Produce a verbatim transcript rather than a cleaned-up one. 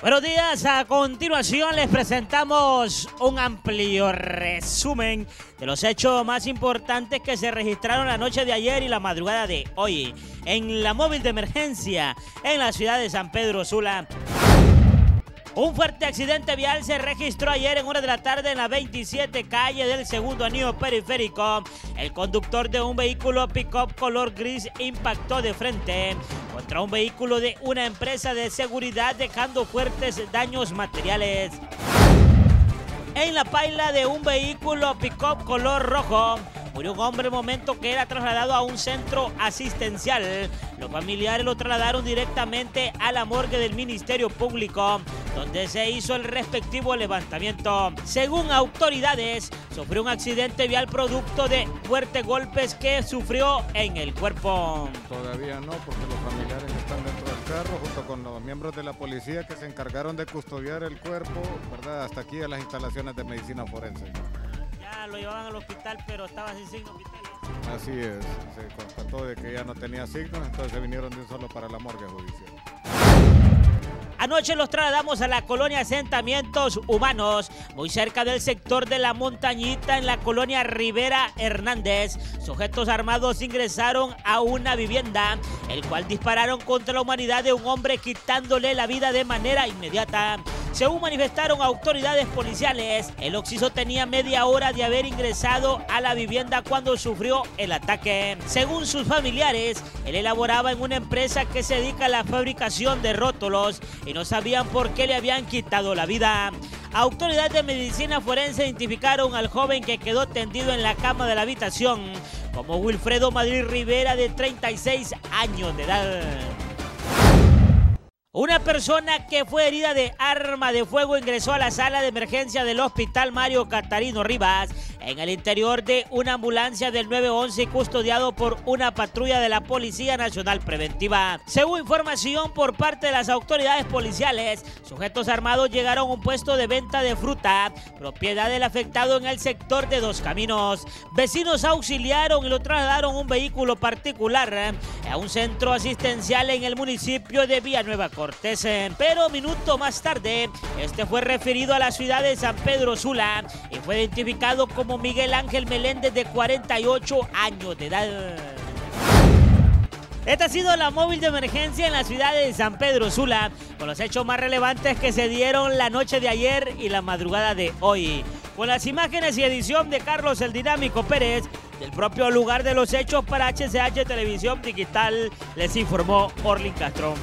Buenos días, a continuación les presentamos un amplio resumen de los hechos más importantes que se registraron la noche de ayer y la madrugada de hoy en la móvil de emergencia en la ciudad de San Pedro Sula. Un fuerte accidente vial se registró ayer en una de la tarde en la veintisiete calle del segundo anillo periférico. El conductor de un vehículo pick-up color gris impactó de frente contra un vehículo de una empresa de seguridad, dejando fuertes daños materiales. En la paila de un vehículo pick-up color rojo murió un hombre en el momento que era trasladado a un centro asistencial. Los familiares lo trasladaron directamente a la morgue del Ministerio Público, donde se hizo el respectivo levantamiento. Según autoridades, sufrió un accidente vial producto de fuertes golpes que sufrió en el cuerpo. Todavía no, porque los familiares están dentro del carro, junto con los miembros de la policía que se encargaron de custodiar el cuerpo, ¿verdad? Hasta aquí a las instalaciones de medicina forense. Ya lo llevaban al hospital, pero estaba sin signos vitales. Así es, se constató de que ya no tenía signos, entonces se vinieron de un solo para la morgue judicial. Anoche los trasladamos a la colonia Asentamientos Humanos, muy cerca del sector de La Montañita, en la colonia Rivera Hernández. Sujetos armados ingresaron a una vivienda, el cual dispararon contra la humanidad de un hombre, quitándole la vida de manera inmediata. Según manifestaron autoridades policiales, el occiso tenía media hora de haber ingresado a la vivienda cuando sufrió el ataque. Según sus familiares, él elaboraba en una empresa que se dedica a la fabricación de rótulos y no sabían por qué le habían quitado la vida. Autoridades de medicina forense identificaron al joven que quedó tendido en la cama de la habitación como Wilfredo Madrid Rivera, de treinta y seis años de edad. Una persona que fue herida de arma de fuego ingresó a la sala de emergencia del Hospital Mario Catarino Rivas en el interior de una ambulancia del nueve once, custodiado por una patrulla de la Policía Nacional Preventiva. Según información por parte de las autoridades policiales, sujetos armados llegaron a un puesto de venta de fruta, propiedad del afectado, en el sector de Dos Caminos. Vecinos auxiliaron y lo trasladaron a un vehículo particular a un centro asistencial en el municipio de Villanueva Cortés, pero minutos más tarde este fue referido a la ciudad de San Pedro Sula y fue identificado como Miguel Ángel Meléndez, de cuarenta y ocho años de edad. Esta ha sido la móvil de emergencia en la ciudad de San Pedro Sula, con los hechos más relevantes que se dieron la noche de ayer y la madrugada de hoy, con las imágenes y edición de Carlos el Dinámico Pérez, del propio lugar de los hechos para H C H Televisión Digital, les informó Orlin Castrón.